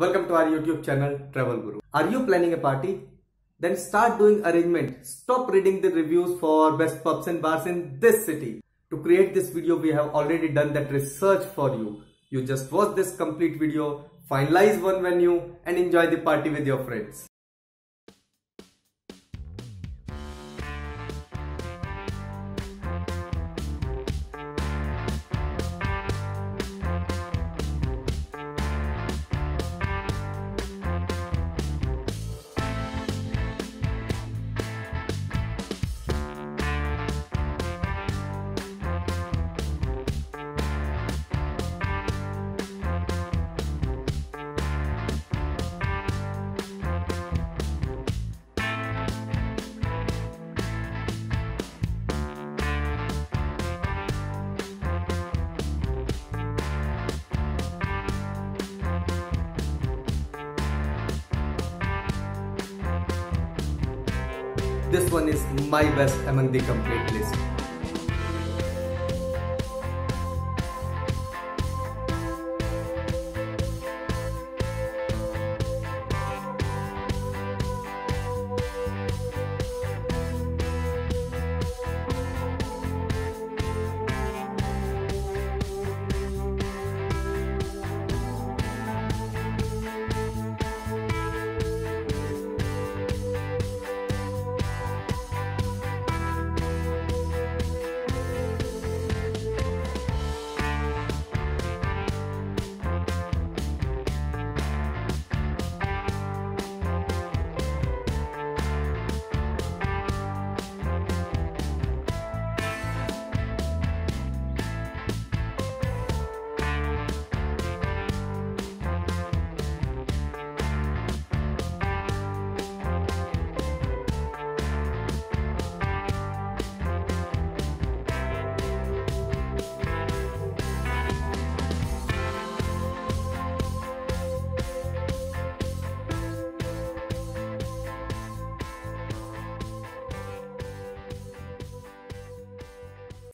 Welcome to our YouTube channel Travel Guru. Are you planning a party? Then start doing arrangement. Stop reading the reviews for best pubs and bars in this city. To create this video, we have already done that research for you. You just watch this complete video, finalize one venue and enjoy the party with your friends. This one is my best among the complete list.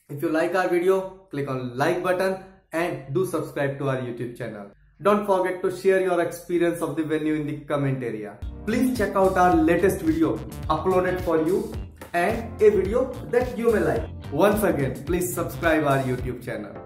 If you like our video, click on like button and do subscribe to our YouTube channel. Don't forget to share your experience of the venue in the comment area. Please check out our latest video uploaded for you and a video that you may like. Once again, please subscribe our YouTube channel.